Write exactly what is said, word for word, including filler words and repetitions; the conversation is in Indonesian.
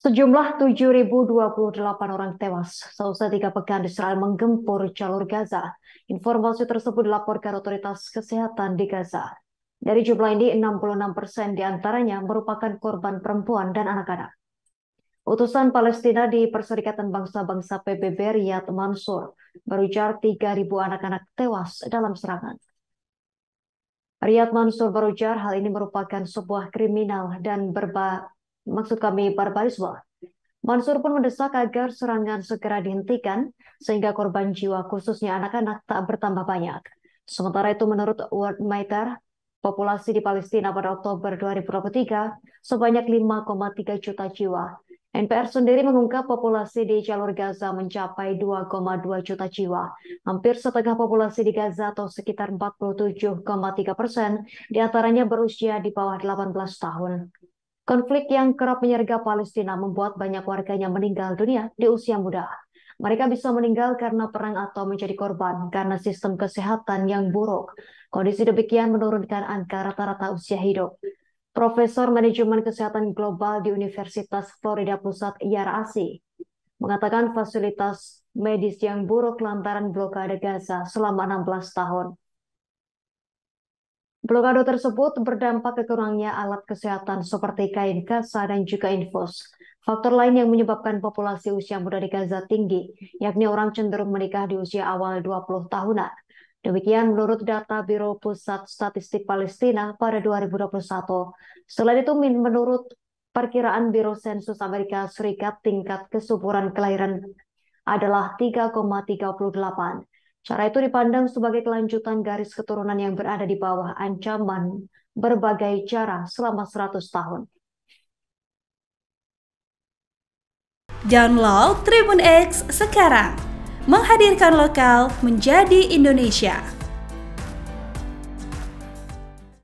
Sejumlah tujuh ribu dua puluh delapan orang tewas selama tiga pekan Israel menggempur jalur Gaza. Informasi tersebut dilaporkan otoritas kesehatan di Gaza. Dari jumlah ini, enam puluh enam persen diantaranya merupakan korban perempuan dan anak-anak. Utusan Palestina di Perserikatan Bangsa Bangsa P B B Riyad Mansour berujar tiga ribu anak-anak tewas dalam serangan. Riyad Mansour berujar hal ini merupakan sebuah kriminal dan berba Maksud kami barbarisme. Mansur pun mendesak agar serangan segera dihentikan sehingga korban jiwa khususnya anak-anak tak bertambah banyak. Sementara itu menurut Worldometer, populasi di Palestina pada Oktober dua ribu dua puluh tiga sebanyak lima koma tiga juta jiwa. N P R sendiri mengungkap populasi di jalur Gaza mencapai dua koma dua juta jiwa. Hampir setengah populasi di Gaza atau sekitar empat puluh tujuh koma tiga persen diantaranya berusia di bawah delapan belas tahun. Konflik yang kerap menyergap Palestina membuat banyak warganya meninggal dunia di usia muda. Mereka bisa meninggal karena perang atau menjadi korban karena sistem kesehatan yang buruk. Kondisi demikian menurunkan angka rata-rata usia hidup. Profesor Manajemen Kesehatan Global di Universitas Florida Pusat, Yarasi, mengatakan fasilitas medis yang buruk lantaran blokade Gaza selama enam belas tahun. Blokade tersebut berdampak kekurangnya alat kesehatan seperti kain kasa dan juga infus. Faktor lain yang menyebabkan populasi usia muda di Gaza tinggi, yakni orang cenderung menikah di usia awal dua puluh tahunan. Demikian menurut data Biro Pusat Statistik Palestina pada dua ribu dua puluh satu. Selain itu, menurut perkiraan Biro Sensus Amerika Serikat, tingkat kesuburan kelahiran adalah tiga koma tiga delapan. Cara itu dipandang sebagai kelanjutan garis keturunan yang berada di bawah ancaman berbagai cara selama seratus tahun. Download Tribun X sekarang, menghadirkan lokal menjadi Indonesia.